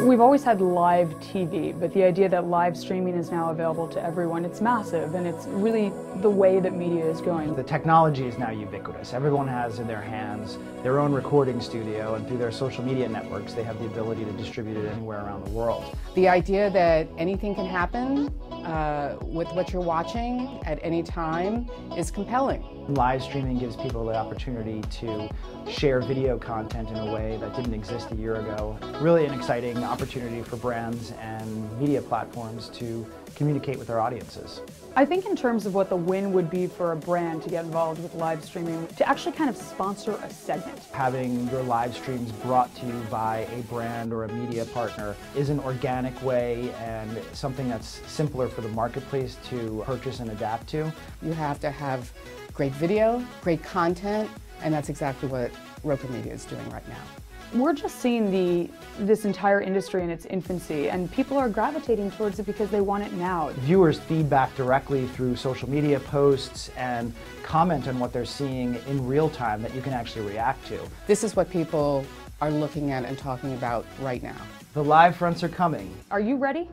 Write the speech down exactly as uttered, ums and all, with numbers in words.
We've always had live T V, but the idea that live streaming is now available to everyone, it's massive, and it's really the way that media is going. The technology is now ubiquitous. Everyone has in their hands their own recording studio, and through their social media networks, they have the ability to distribute it anywhere around the world. The idea that anything can happen uh, with what you're watching at any time is compelling. Live streaming gives people the opportunity to share video content in a way that didn't exist a year ago. Really an exciting opportunity for brands and media platforms to communicate with their audiences. I think in terms of what the win would be for a brand to get involved with live streaming, to actually kind of sponsor a segment. Having your live streams brought to you by a brand or a media partner is an organic way and something that's simpler for the marketplace to purchase and adapt to. You have to have great video, great content, and that's exactly what Roker Media is doing right now. We're just seeing the, this entire industry in its infancy, and people are gravitating towards it because they want it now. Viewers feedback directly through social media posts and comment on what they're seeing in real time that you can actually react to. This is what people are looking at and talking about right now. The LiveFronts are coming. Are you ready?